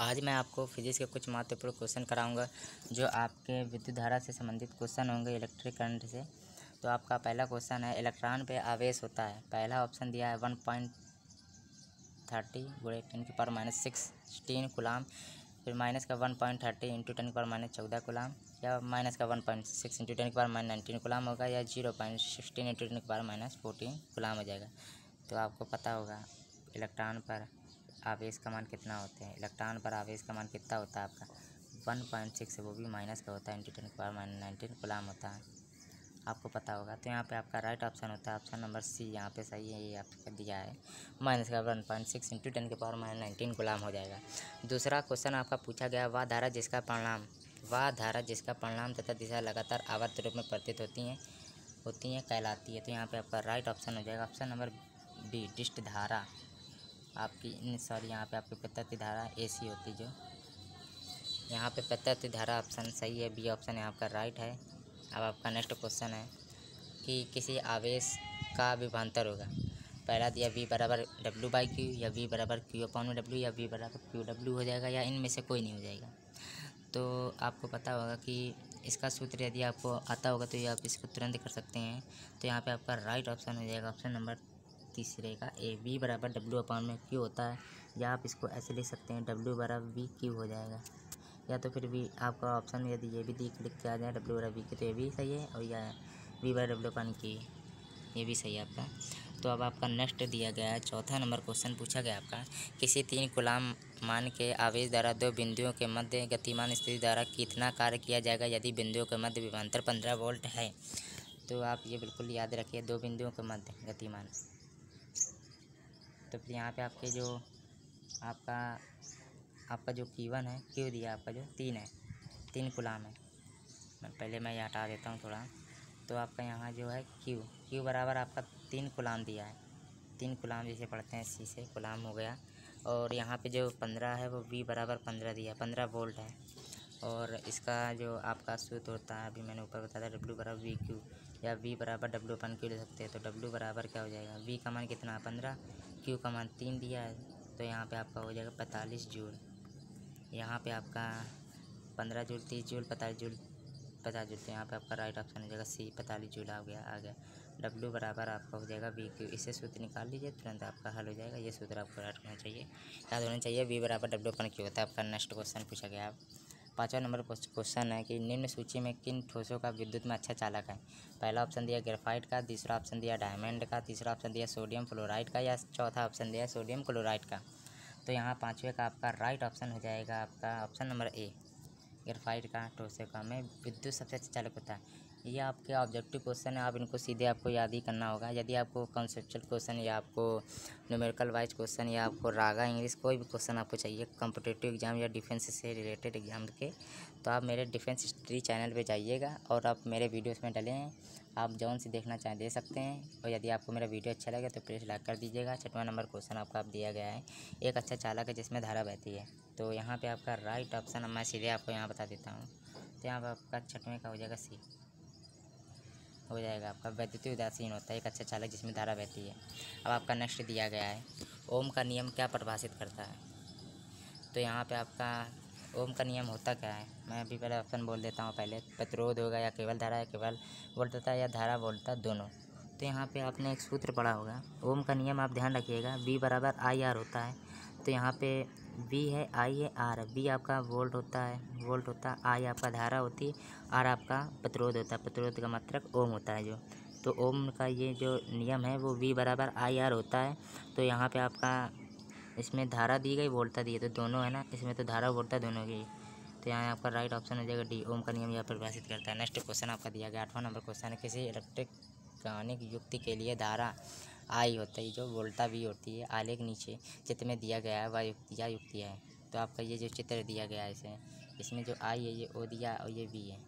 आज मैं आपको फिजिक्स के कुछ महत्वपूर्ण क्वेश्चन कराऊंगा जो आपके विद्युत धारा से संबंधित क्वेश्चन होंगे इलेक्ट्रिक करंट से। तो आपका पहला क्वेश्चन है, इलेक्ट्रॉन पे आवेश होता है। पहला ऑप्शन दिया है 1.30 × 10⁻¹⁰ कूलाम, फिर माइनस का 1.30 × 10⁻¹⁴ कूलाम, या माइनस का 1.6 × 10⁻¹⁹ कूलाम होगा, या 0.16 × 10⁻¹⁴ कूलाम हो जाएगा। तो आपको पता होगा इलेक्ट्रॉन पर आवेश का मान कितना होते हैं। इलेक्ट्रॉन पर आवेश का मान कितना होता है आपका 1.6, वो भी माइनस का होता है, × 10⁻¹⁹ कूलाम होता है, आपको पता होगा। तो यहाँ पे आपका राइट ऑप्शन होता है ऑप्शन नंबर सी, यहाँ पे सही है, ये आपका दिया है माइनस का 1.6 × 10⁻¹⁹ कूलाम हो जाएगा। दूसरा क्वेश्चन आपका पूछा गया, वह धारा जिसका परिणाम तथा दिशा लगातार आवर्त रूप में प्रतीत होती हैं कहलाती है। तो यहाँ पर आपका राइट ऑप्शन हो जाएगा ऑप्शन नंबर बी, डिस्ट धारा आपकी, सॉरी यहाँ पे आपकी प्रत्यावर्ती धारा एसी होती जो, यहाँ पे प्रत्यावर्ती धारा ऑप्शन सही है, बी ऑप्शन है आपका राइट है। अब आपका नेक्स्ट क्वेश्चन है कि किसी आवेश का विभवांतर होगा। पहला दिया V = W/Q, या V = Q/W, या V = QW हो जाएगा, या इनमें से कोई नहीं हो जाएगा। तो आपको पता होगा कि इसका सूत्र यदि आपको आता होगा तो ये आप इसको तुरंत कर सकते हैं। तो यहाँ पे आपका राइट ऑप्शन हो जाएगा ऑप्शन नंबर तीसरे का ए, V = W/Q होता है, या आप इसको ऐसे लिख सकते हैं W = VQ हो जाएगा, या तो फिर भी आपका ऑप्शन यदि ये भी क्लिक किया जाए W = VQ तो ये भी सही है, और या V = W/Q ये भी सही है आपका। तो अब आपका नेक्स्ट दिया गया है चौथा नंबर क्वेश्चन पूछा गया आपका, किसी 3 कूलाम मान के आवेश द्वारा 2 बिंदुओं के मध्य गतिमान स्थिति द्वारा कितना कार्य किया जाएगा यदि बिंदुओं के मध्य विभवांतर 15 वोल्ट है। तो आप ये बिल्कुल याद रखिए, 2 बिंदुओं के मध्य गतिमान, तो फिर यहाँ पे आपके जो आपका जो Q1 है, Q दिया आपका जो 3 है, 3 कूलाम है, पहले मैं ये हटा देता हूँ थोड़ा। तो आपका यहाँ जो है Q = आपका 3 कूलाम दिया है, 3 कूलाम जैसे पढ़ते हैं C से कूलाम हो गया, और यहाँ पे जो 15 है वो V = 15 दिया, 15 वोल्ट है, और इसका जो आपका सूत्र होता है अभी मैंने ऊपर बताया था W = VQ, या V = W/Q ले सकते हैं। तो W = क्या हो जाएगा, V का मान कितना है 15, Q का मान 3 दिया है, तो यहाँ पे आपका हो जाएगा 45 जूल, यहाँ पे आपका 15 जूल, 30 जूल, 45 जूल, 50 जूल। तो यहाँ पे आपका राइट ऑप्शन हो जाएगा C, 45 जूल आ गया। W = आपका हो जाएगा VQ, इससे सूत्र निकाल लीजिए तुरंत आपका हल हो जाएगा, ये सूत्र आपको राइट होना चाहिए, याद होना चाहिए V = W/Q होता है। आपका नेक्स्ट क्वेश्चन पूछा गया, पाँचवा नंबर क्वेश्चन है कि निम्न सूची में किन ठोसों का विद्युत में अच्छा चालक है। पहला ऑप्शन दिया ग्रेफाइट का, दूसरा ऑप्शन दिया डायमंड का, तीसरा ऑप्शन दिया सोडियम फ्लोराइड का, या चौथा ऑप्शन दिया सोडियम क्लोराइड का। तो यहाँ पाँचवे का आपका राइट ऑप्शन हो जाएगा आपका ऑप्शन नंबर ए, ग्रेफाइट का ठोसों का में विद्युत सबसे अच्छा चालक होता है। ये आपके ऑब्जेक्टिव क्वेश्चन है, आप इनको सीधे आपको याद ही करना होगा। यदि आपको कॉन्सेप्चुअल क्वेश्चन, या आपको न्यूमेरिकल वाइज क्वेश्चन, या आपको रागा इंग्लिश कोई भी क्वेश्चन आपको चाहिए कॉम्पिटिटिव एग्जाम या डिफेंस से रिलेटेड एग्जाम के, तो आप मेरे डिफेंस हिस्ट्री चैनल पर जाइएगा और आप मेरे वीडियोज़ में डले हैं, आप जौन से देखना चाहें दे सकते हैं। और यदि आपको मेरा वीडियो अच्छा लगे तो प्लीज़ लाइक कर दीजिएगा। छठवां नंबर क्वेश्चन आपका आप दिया गया है, एक अच्छा चालक है जिसमें धारा बहती है। तो यहाँ पे आपका राइट ऑप्शन मैं सीधे आपको यहाँ बता देता हूँ। तो यहाँ पर आपका छठवें का हो जाएगा सी, हो जाएगा आपका वैद्युत उदासीन होता है एक अच्छा चालक जिसमें धारा बहती है। अब आपका नेक्स्ट दिया गया है, ओम का नियम क्या परिभाषित करता है। तो यहाँ पर आपका ओम का नियम होता क्या है, मैं अभी पहले ऑप्शन बोल देता हूँ। पहले प्रतिरोध होगा, या केवल धारा, या केवल वोल्टता, या धारा वोल्टता, दोनों। तो यहाँ पे आपने एक सूत्र पढ़ा होगा ओम का नियम, आप ध्यान रखिएगा V = IR होता है। तो यहाँ पे V है, I है, R है। V आपका वोल्ट होता है, वोल्ट होता है, I आपका धारा होती है, R आपका प्रतिरोध होता है, प्रतिरोध का मात्रक ओम होता है जो। तो ओम का ये जो नियम है वो V = IR होता है। तो यहाँ पर आपका इसमें धारा दी गई, वोल्टता दी है, तो दोनों है ना, इसमें तो धारा वोल्टता दोनों की। तो यहाँ आपका राइट ऑप्शन हो जाएगा डी, ओम का नियम यहाँ परिभाषित करता है। नेक्स्ट क्वेश्चन आपका दिया गया 8वां नंबर क्वेश्चन है, किसी इलेक्ट्रिक कानिक युक्ति के लिए धारा I होता है जो वोल्टता V होती है, आलेख नीचे चित्र में दिया गया है, वह युक्ति है। तो आपका ये जो चित्र दिया गया है इसमें जो I है ये O दिया और ये V है।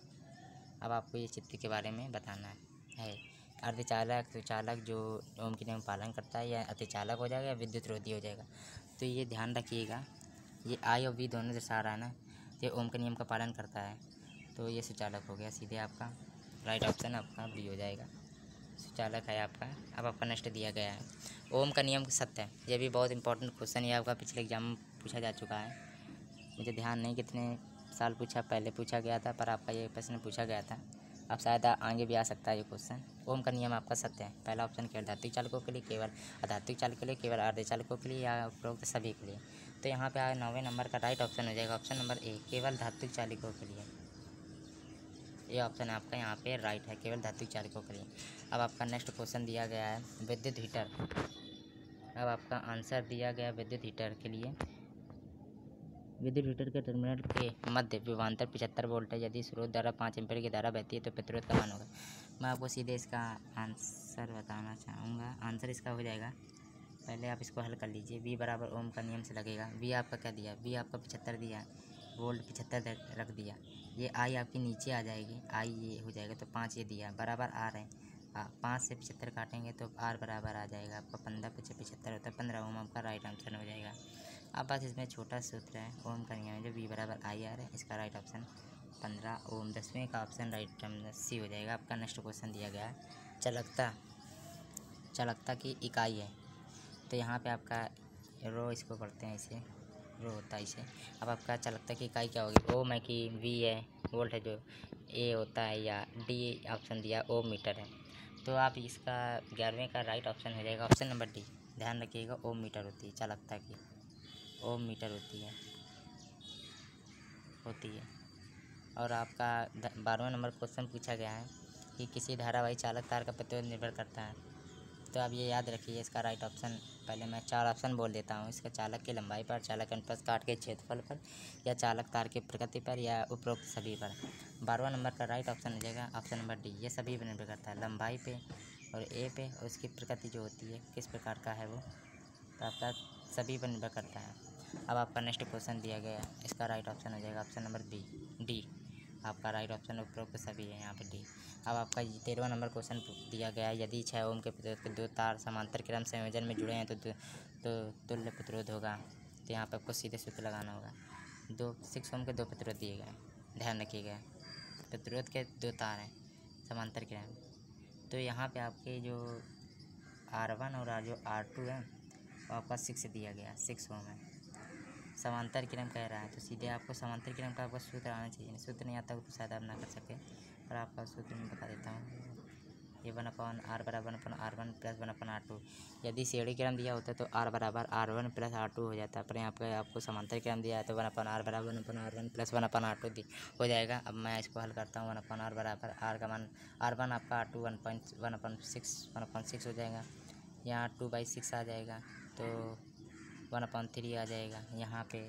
अब आपको ये चित्र के बारे में बताना है। अर्धचालक, सुचालक जो ओम के नियम पालन करता है, या अतिचालक हो जाएगा, या विद्युत रोधी हो जाएगा। तो ये ध्यान रखिएगा, ये I और V दोनों दर्शा रहा है ना, ये ओम के नियम का पालन करता है, तो ये सुचालक हो गया सीधे, आपका राइट ऑप्शन आपका B हो जाएगा, सुचालक है आपका। अब आपका नेक्स्ट दिया गया है, ओम का नियम सत्य है। ये भी बहुत इंपॉर्टेंट क्वेश्चन है, आपका पिछले एग्जाम में पूछा जा चुका है। मुझे ध्यान नहीं कितने साल पूछा, पहले पूछा गया था, पर आपका ये प्रश्न पूछा गया था। अब शायद आगे भी आ सकता है ये क्वेश्चन। ओम का नियम आपका सत्य है। पहला ऑप्शन केवल धात्विक चालकों के लिए, केवल अधात्विक चालक के लिए, केवल अर्ध चालकों के लिए, या उपरोक्त सभी के लिए। तो यहाँ पे 9वें नंबर का राइट ऑप्शन हो जाएगा ऑप्शन नंबर ए, केवल धात्विक चालकों के लिए। ये ऑप्शन आपका यहाँ पे राइट है, केवल धात्विक चालकों के लिए। अब आपका नेक्स्ट क्वेश्चन दिया गया है विद्युत हीटर। अब आपका आंसर दिया गया विद्युत हीटर के लिए। विद्युत हीटर के टर्मिनल के मध्य विभवांतर 75 वोल्ट है। यदि स्रोत द्वारा 5 एम्पीयर की धारा बहती है तो प्रतिरोध का मान होगा। मैं आपको सीधे इसका आंसर बताना चाहूँगा। आंसर इसका हो जाएगा, पहले आप इसको हल कर लीजिए, v बराबर ओम का नियम से लगेगा। v आपका क्या दिया, v आपका 75 दिया, वोल्ट 75 रख दिया। ये i आपकी नीचे आ जाएगी, i ये हो जाएगा तो 5 ये दिया बराबर r है। 5 से 75 काटेंगे तो r बराबर आ जाएगा आपका 15 × 75 होता है 15 ओम। आपका राइट आंसर हो जाएगा। अब बस इसमें छोटा सूत्र है ओम का नियम, जो v बराबर आई आ रहा है, इसका राइट ऑप्शन 15 ओम। 10वें का ऑप्शन राइट सी हो जाएगा। आपका नेक्स्ट क्वेश्चन दिया गया है चालकता की इकाई है। तो यहाँ पे आपका रो, इसको पढ़ते हैं, इसे रो होता है इसे। अब आपका चालकता की इकाई क्या होगी, ओम है कि वी है, वोल्ट है जो ए होता है, या डी ऑप्शन दिया ओम मीटर है। तो आप इसका 11वें का राइट ऑप्शन हो जाएगा ऑप्शन नंबर डी। ध्यान रखिएगा ओम मीटर होती है चालकता की, ओम मीटर होती है। और आपका 12वां नंबर क्वेश्चन पूछा गया है कि किसी धारावाही चालक तार का प्रतिरोध निर्भर करता है। तो आप ये याद रखिए, इसका राइट ऑप्शन, पहले मैं 4 ऑप्शन बोल देता हूँ इसका, चालक की लंबाई पर, चालक अनुप्रस्थ काट के क्षेत्रफल पर, या चालक तार की प्रकृति पर, या उपरोक्त सभी पर। 12वां नंबर का राइट ऑप्शन हो जाएगा ऑप्शन नंबर डी। ये सभी पर निर्भर करता है, लंबाई पे और ए पे, और उसकी प्रकृति जो होती है किस प्रकार का है वो, तो आपका सभी पर निर्भर करता है। अब आपका नेक्स्ट क्वेश्चन दिया गया, इसका राइट ऑप्शन हो जाएगा ऑप्शन नंबर बी, डी आपका राइट ऑप्शन उपरोक्त सभी है यहाँ पे डी। अब आपका 13वां नंबर क्वेश्चन दिया गया है, यदि 6 ओम के प्रतिरोध के 2 तार समांतर क्रम संयोजन में जुड़े हैं तो तुल्य प्रतिरोध होगा। तो यहाँ पे आपको सीधे सूत्र लगाना होगा। 6 ओम के 2 प्रतिरोध दिए गए, ध्यान रखिएगा प्रतिरोध के 2 तार हैं समांतर क्रम। तो यहाँ पे आपके जो R1 और R2 है वो आपका 6 दिया गया, 6 ओम है, समांतर क्रम कह रहा है। तो सीधे आपको समांतर क्रम का आपका सूत्र आना चाहिए, सूत्र नहीं आता तो शायद आप ना कर सके, पर आपका सूत्र मैं बता देता हूँ। ये 1/R = 1/R1 + 1/R2। यदि श्रेणी क्रम दिया होता है तो R = R1 + R2 हो जाता है, पर यहाँ पर आपको समांतर क्रम दिया है तो 1/R = 1/R1 + 1/R2 हो जाएगा। अब मैं इसको हल करता हूँ। 1/R = R का मान, R1 आपका R2 1.6 हो जाएगा, यहाँ 2/6 आ जाएगा, तो 1/3 आ जाएगा यहाँ पे।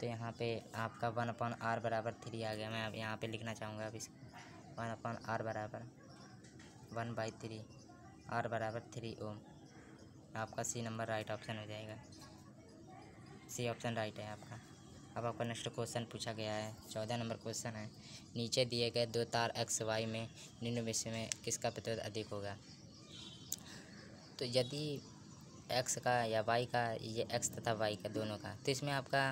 तो यहाँ पे आपका 1/R = 3 आ गया। मैं अब यहाँ पे लिखना चाहूँगा, अब इसको 1/R = 1/3, R = 3 ओम। आपका सी नंबर राइट ऑप्शन हो जाएगा, सी ऑप्शन राइट है आपका। अब आपका नेक्स्ट क्वेश्चन पूछा गया है 14 नंबर क्वेश्चन है, नीचे दिए गए 2 तार XY में निम्न में से किसका प्रतिरोध अधिक होगा। तो यदि एक्स का या वाई का, ये एक्स तथा वाई का दोनों का, तो इसमें आपका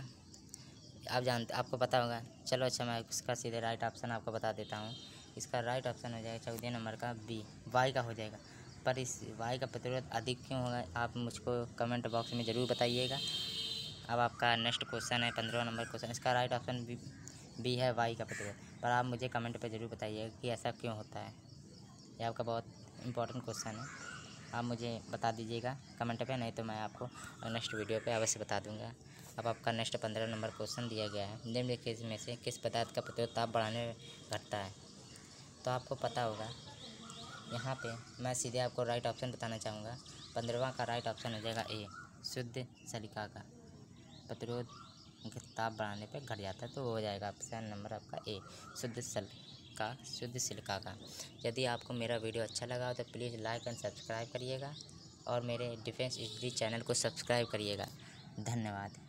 आप जानते, आपको पता होगा। चलो अच्छा, मैं इसका सीधे राइट ऑप्शन आपको बता देता हूँ। इसका राइट ऑप्शन हो जाएगा 14 नंबर का बी, वाई का हो जाएगा। पर इस वाई का प्रतिरोध अधिक क्यों होगा, आप मुझको कमेंट बॉक्स में ज़रूर बताइएगा। अब आपका नेक्स्ट क्वेश्चन है 15वां नंबर क्वेश्चन, इसका राइट ऑप्शन बी है, वाई का प्रतिरोध। पर आप मुझे कमेंट पर ज़रूर बताइएगा कि ऐसा क्यों होता है। ये आपका बहुत इंपॉर्टेंट क्वेश्चन है, आप मुझे बता दीजिएगा कमेंट पे, नहीं तो मैं आपको नेक्स्ट वीडियो पे अवश्य बता दूंगा। अब आपका नेक्स्ट 15 नंबर क्वेश्चन दिया गया है, निम्नलिखित में से किस पदार्थ का प्रतिरोध ताप बढ़ाने में घटता है। तो आपको पता होगा, यहाँ पे मैं सीधे आपको राइट ऑप्शन बताना चाहूँगा। 15वां का राइट ऑप्शन हो जाएगा ए, शुद्ध सलीका का प्रतिरोध ताप बढ़ाने पर घट जाता है। तो हो जाएगा ऑप्शन नंबर आपका ए, शुद्ध सिलिका का। यदि आपको मेरा वीडियो अच्छा लगा हो तो प्लीज़ लाइक एंड सब्सक्राइब करिएगा, और मेरे डिफेंस स्टडी चैनल को सब्सक्राइब करिएगा। धन्यवाद।